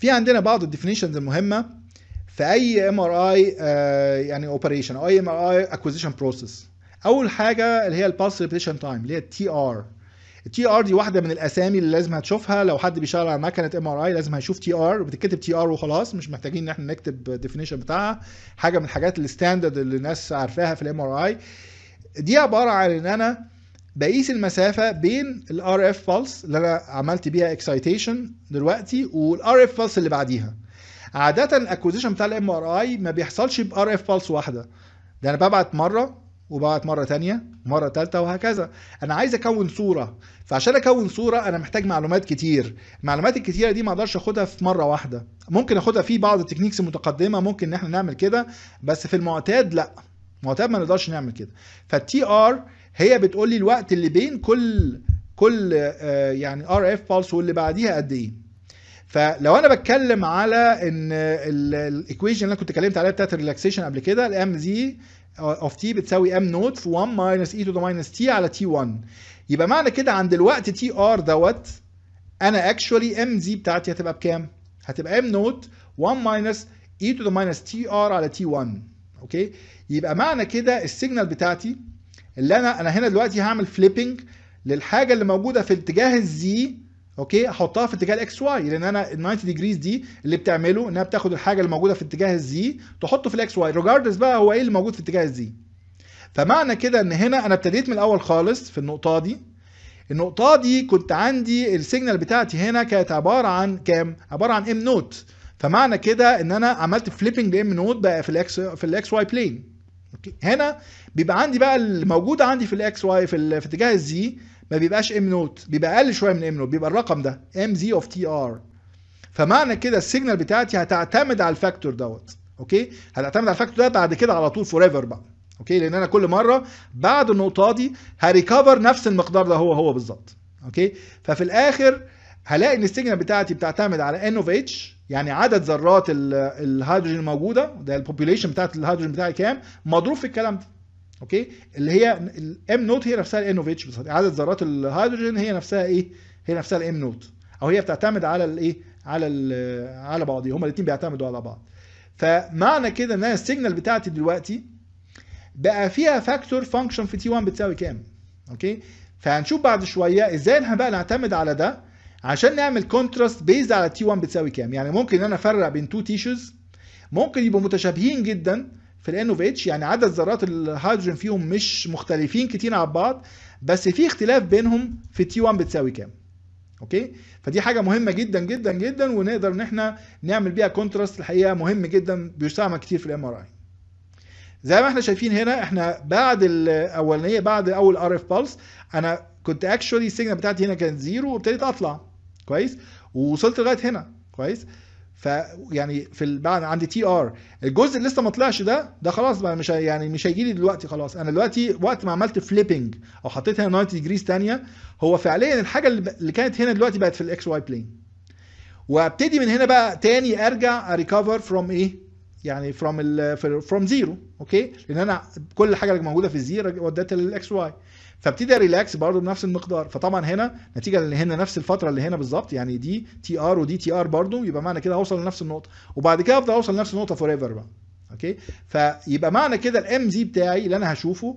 في عندنا بعض الديفينيشنز المهمه في اي ام ار اي يعني اوبريشن او اي ام ار اي اكوزيشن بروسيس. اول حاجه اللي هي البالس ريبيتيشن تايم اللي هي التي ار. التي ار دي واحده من الاسامي اللي لازم هتشوفها، لو حد بيشتغل على مكنه ام ار اي لازم هيشوف تي ار، وبتتكتب تي ار وخلاص، مش محتاجين ان احنا نكتب ديفينيشن بتاعها. حاجه من الحاجات الستاندرد اللي الناس عارفاها في الام ار اي. دي عباره عن ان انا بقيس المسافه بين الار اف بلس اللي انا عملت بيها اكسايتيشن دلوقتي والار اف بلس اللي بعديها. عاده الاكوزيشن بتاع الام ار اي ما بيحصلش بار اف بلس واحده، ده انا ببعت مره وبعت مرة تانية ومرة تالتة وهكذا. أنا عايز أكون صورة، فعشان أكون صورة أنا محتاج معلومات كتير. المعلومات الكتيرة دي ما أقدرش أخدها في مرة واحدة، ممكن أخدها في بعض التكنيكس المتقدمة، ممكن إن إحنا نعمل كده، بس في المعتاد لأ، المعتاد ما نقدرش نعمل كده. فالتي آر هي بتقول لي الوقت اللي بين كل يعني آر إف بالس واللي بعديها قد إيه. فلو انا بتكلم على ان الايكويشن اللي انا كنت اتكلمت عليها بتاعت الريلاكسيشن قبل كده، الام زي اوف تي بتساوي ام نوت في 1 ماينس اي تو ذا ماينس تي على تي 1. يبقى معنى كده عند الوقت تي ار دوت انا اكشولي ام زي بتاعتي هتبقى بكام؟ هتبقى ام نوت 1 ماينس اي تو ذا ماينس تي ار على تي 1. اوكي؟ يبقى معنى كده السيجنال بتاعتي اللي انا هنا دلوقتي هعمل فليبنج للحاجه اللي موجوده في اتجاه الزي، اوكي، احطها في اتجاه الاكس واي، لان انا ال 90 ديجريز دي اللي بتعمله انها بتاخد الحاجه اللي موجوده في اتجاه الزي تحطه في الاكس واي ريجاردلس بقى هو ايه اللي موجود في اتجاه الزي. فمعنى كده ان هنا انا ابتديت من الاول خالص في النقطه دي كنت عندي السيجنال بتاعتي هنا كانت عباره عن كام؟ عباره عن ام نوت. فمعنى كده ان انا عملت فليبنج لام نوت بقى في الاكس واي بلين. اوكي، هنا بيبقى عندي بقى الموجوده عندي في الاكس واي في اتجاه الزي ما بيبقاش ام نوت، بيبقى اقل شويه من ام نوت، بيبقى الرقم ده ام زي اوف تي ار. فمعنى كده السيجنال بتاعتي هتعتمد على الفاكتور دوت، اوكي؟ هتعتمد على الفاكتور ده بعد كده على طول فور ايفر بقى، اوكي؟ لان انا كل مره بعد النقطه دي هريكفر نفس المقدار ده هو بالظبط، اوكي؟ ففي الاخر هلاقي ان السيجنال بتاعتي بتعتمد على ان اوف اتش، يعني عدد ذرات الهيدروجين الموجوده، ده البوبيوليشن بتاعت الهيدروجين بتاعي كام، مضروب في الكلام ده. اوكي، اللي هي الام نوت هي نفسها الان اوف اتش، عدد ذرات الهيدروجين هي نفسها ايه؟ هي نفسها الام نوت، او هي بتعتمد على الايه؟ على بعضهم، هما الاثنين بيعتمدوا على بعض. فمعنى كده ان انا السيجنال بتاعتي دلوقتي بقى فيها فاكتور فانكشن في تي 1 بتساوي كام؟ اوكي؟ فهنشوف بعد شويه ازاي احنا بقى نعتمد على ده عشان نعمل كونتراست بيز على تي 1 بتساوي كام؟ يعني ممكن ان انا افرق بين تو تيشوز ممكن يبقوا متشابهين جدا في الان اوف اتش، يعني عدد ذرات الهيدروجين فيهم مش مختلفين كتير عن بعض، بس في اختلاف بينهم في تي 1 بتساوي كام. اوكي؟ فدي حاجه مهمه جدا جدا جدا، ونقدر ان احنا نعمل بيها كونتراست، الحقيقه مهم جدا، بيستعمل كتير في الام ار اي. زي ما احنا شايفين هنا احنا بعد الاولانيه، بعد اول ار اف بالس انا كنت اكشولي السيجنال بتاعتي هنا كانت زيرو وابتديت اطلع، كويس؟ ووصلت لغايه هنا، كويس؟ فيعني بعد عندي تي ار، الجزء اللي لسه ما طلعش ده خلاص بقى مش هيجي لي دلوقتي خلاص. انا دلوقتي وقت ما عملت فليبنج او حطيت هنا 90 ديجريز ثانيه، هو فعليا الحاجه اللي كانت هنا دلوقتي بقت في الاكس واي بلين. وابتدي من هنا بقى تاني ارجع ريكفر فروم ايه؟ يعني فروم زيرو، اوكي؟ لان انا كل حاجه اللي موجوده في الزيرو وديتها للاكس واي. فابتدي ريلاكس برضه بنفس المقدار، فطبعا هنا نتيجه اللي هنا نفس الفتره اللي هنا بالظبط، يعني دي تي ار ودي تي ار برضه، يبقى معنى كده هوصل لنفس النقطه، وبعد كده افضل اوصل لنفس النقطه فور ايفر بقى، اوكي؟ فيبقى معنى كده الام زي بتاعي اللي انا هشوفه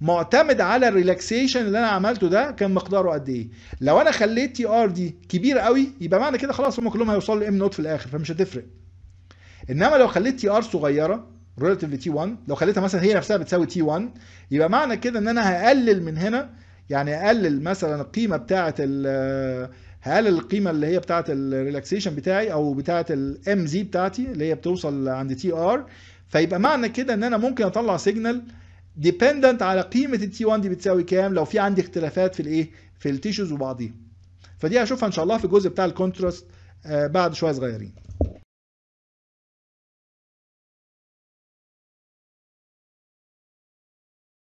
معتمد على الريلاكسيشن اللي انا عملته ده كان مقداره قد ايه. لو انا خليت تي ار دي كبيره قوي يبقى معنى كده خلاص هم كلهم هيوصلوا لام نوت في الاخر، فمش هتفرق. انما لو خليت تي ار صغيره ريلاتيف لتي 1، لو خليتها مثلا هي نفسها بتساوي تي 1، يبقى معنى كده ان انا هقلل من هنا، يعني هقلل مثلا القيمه بتاعه هقلل القيمه اللي هي بتاعه الريلاكسيشن بتاعي او بتاعه الام زي بتاعتي اللي هي بتوصل عند تي ار، فيبقى معنى كده ان انا ممكن اطلع سيجنال ديبندنت على قيمه التي 1 دي بتساوي كام لو في عندي اختلافات في الايه؟ في التيشوز وبعضيها. فدي هشوفها ان شاء الله في الجزء بتاع الكونتراست بعد شويه صغيرين.